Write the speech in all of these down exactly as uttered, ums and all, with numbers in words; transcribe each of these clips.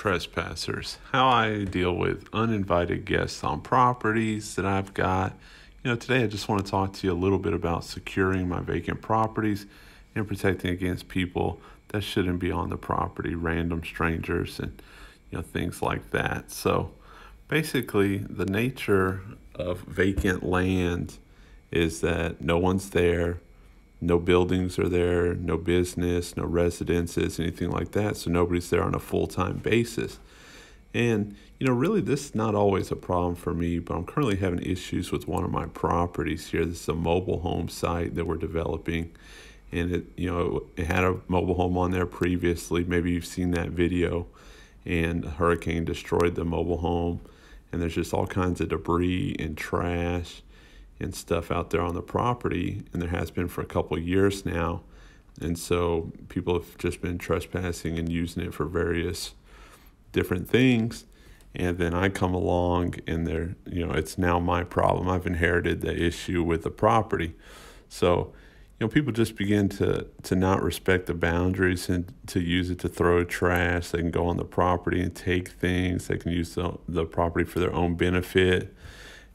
trespassers, how I deal with uninvited guests on properties that I've got. You know, today I just want to talk to you a little bit about securing my vacant properties and protecting against people that shouldn't be on the property, random strangers and, you know, things like that. So basically the nature of vacant land is that no one's there, no buildings are there, no business, no residences, anything like that. So nobody's there on a full-time basis. And, you know, really this is not always a problem for me, but I'm currently having issues with one of my properties here. This is a mobile home site that we're developing. And it, you know, it had a mobile home on there previously. Maybe you've seen that video, and a hurricane destroyed the mobile home. And there's just all kinds of debris and trash and stuff out there on the property, and there has been for a couple of years now. And so people have just been trespassing and using it for various different things. And then I come along and they're, you know, it's now my problem. I've inherited the issue with the property. So, you know, people just begin to, to not respect the boundaries and to use it to throw trash. They can go on the property and take things. They can use the, the property for their own benefit.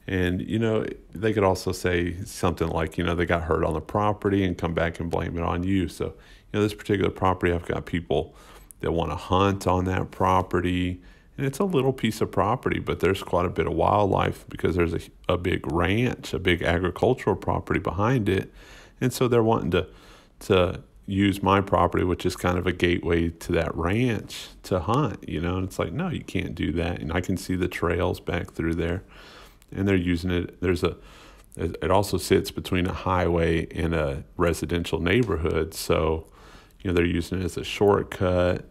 And, you know, they could also say something like, you know, they got hurt on the property and come back and blame it on you. So, you know, this particular property, I've got people that want to hunt on that property. And it's a little piece of property, but there's quite a bit of wildlife because there's a, a big ranch, a big agricultural property behind it. And so they're wanting to, to use my property, which is kind of a gateway to that ranch, to hunt, you know. And it's like, no, you can't do that. And I can see the trails back through there. And they're using it. There's a, it also sits between a highway and a residential neighborhood. So, you know, they're using it as a shortcut.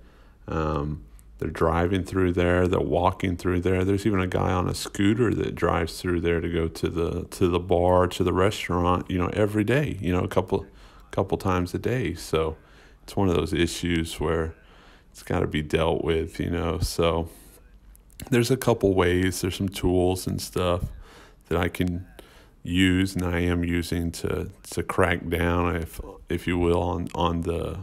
Um, they're driving through there. They're walking through there. There's even a guy on a scooter that drives through there to go to the, to the bar, to the restaurant, you know, every day, you know, a couple, couple times a day. So it's one of those issues where it's got to be dealt with, you know, so there's a couple ways, there's some tools and stuff that I can use, and I am using to, to crack down, if if you will, on, on the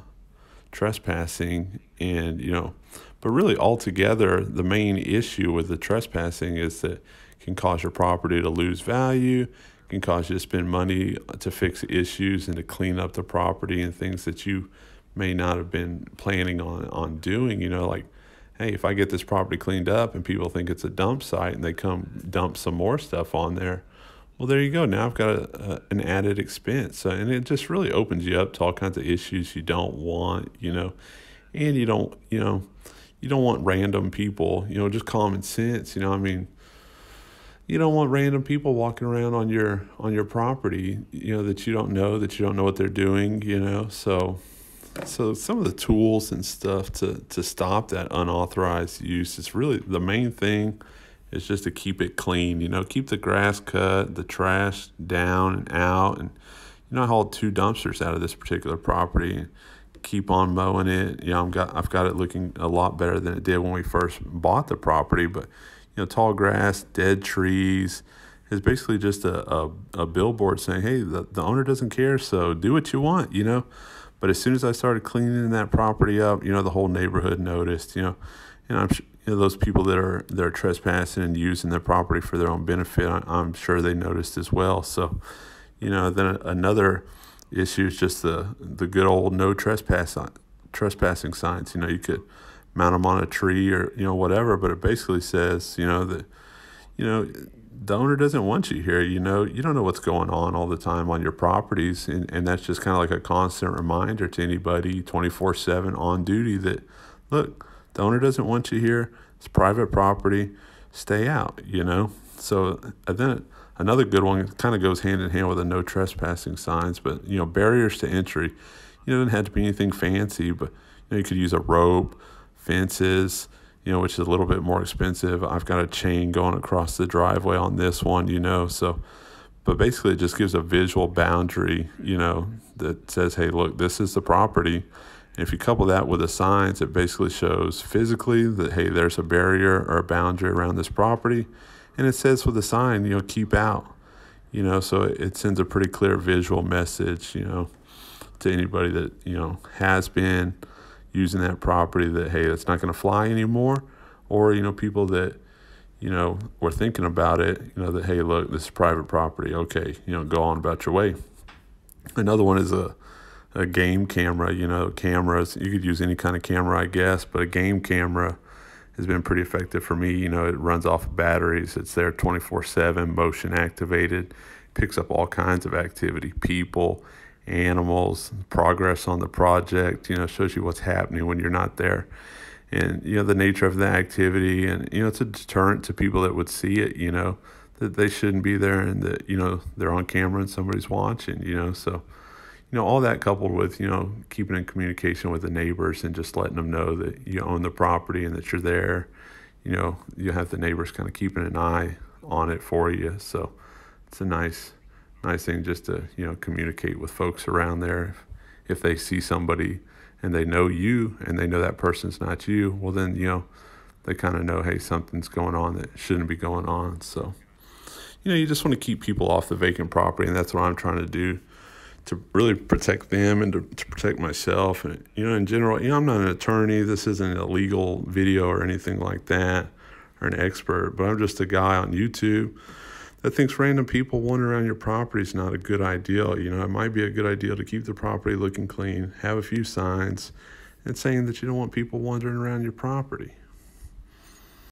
trespassing. And, you know, but really altogether, the main issue with the trespassing is that it can cause your property to lose value, it can cause you to spend money to fix issues and to clean up the property and things that you may not have been planning on, on doing, you know, like, hey, if I get this property cleaned up and people think it's a dump site and they come dump some more stuff on there, well, there you go. Now I've got a, a, an added expense. So, and it just really opens you up to all kinds of issues you don't want, you know, and you don't, you know, you don't want random people, you know, just common sense, you know, I mean, you don't want random people walking around on your, on your property, you know, that you don't know, that you don't know what they're doing, you know, so... So some of the tools and stuff to, to stop that unauthorized use is really the main thing is just to keep it clean, you know, keep the grass cut, the trash down and out. And, you know, I hauled two dumpsters out of this particular property and keep on mowing it. You know, I've got, I've got it looking a lot better than it did when we first bought the property. But, you know, tall grass, dead trees is basically just a, a, a billboard saying, hey, the, the owner doesn't care, so do what you want, you know. But as soon as I started cleaning that property up, you know, the whole neighborhood noticed, you know, and I'm sure, you know, those people that are, that are trespassing and using their property for their own benefit, I, I'm sure they noticed as well. So, you know, then another issue is just the, the good old no trespass trespassing signs. You know, you could mount them on a tree or, you know, whatever, but it basically says, you know, that, you know, the owner doesn't want you here, you know, you don't know what's going on all the time on your properties. And, and that's just kind of like a constant reminder to anybody twenty-four seven on duty that, look, the owner doesn't want you here. It's private property. Stay out, you know. So and then another good one kind of goes hand in hand with the no trespassing signs, but, you know, barriers to entry. You know, it doesn't have to be anything fancy, but, you know, you could use a rope, fences, you know, which is a little bit more expensive. I've got a chain going across the driveway on this one, you know, so, but basically it just gives a visual boundary, you know, that says, hey, look, this is the property. And if you couple that with the signs, it basically shows physically that, hey, there's a barrier or a boundary around this property. And it says with the sign, you know, keep out, you know, so it sends a pretty clear visual message, you know, to anybody that, you know, has been using that property that, hey, that's not going to fly anymore. or, you know, people that, you know, were thinking about it, you know, that, hey, look, this is private property. Okay, you know, go on about your way. Another one is a, a game camera, you know, cameras. You could use any kind of camera, I guess, but a game camera has been pretty effective for me. You know, it runs off of batteries. It's there twenty-four seven, motion activated, picks up all kinds of activity, people, animals, progress on the project, you know, shows you what's happening when you're not there. And, you know, the nature of the activity, and, you know, it's a deterrent to people that would see it, you know, that they shouldn't be there and that, you know, they're on camera and somebody's watching, you know. So, you know, all that coupled with, you know, keeping in communication with the neighbors and just letting them know that you own the property and that you're there, you know, you have the neighbors kind of keeping an eye on it for you. So it's a nice, nice thing just to, you know, communicate with folks around there. If, if they see somebody and they know you and they know that person's not you, well, then, you know, they kind of know, hey, something's going on that shouldn't be going on. So, you know, you just want to keep people off the vacant property, and that's what I'm trying to do to really protect them and to, to protect myself. And, you know, in general, you know, I'm not an attorney. This isn't a legal video or anything like that or an expert, but I'm just a guy on YouTube that thinks random people wandering around your property is not a good idea. You know, it might be a good idea to keep the property looking clean, have a few signs, and saying that you don't want people wandering around your property.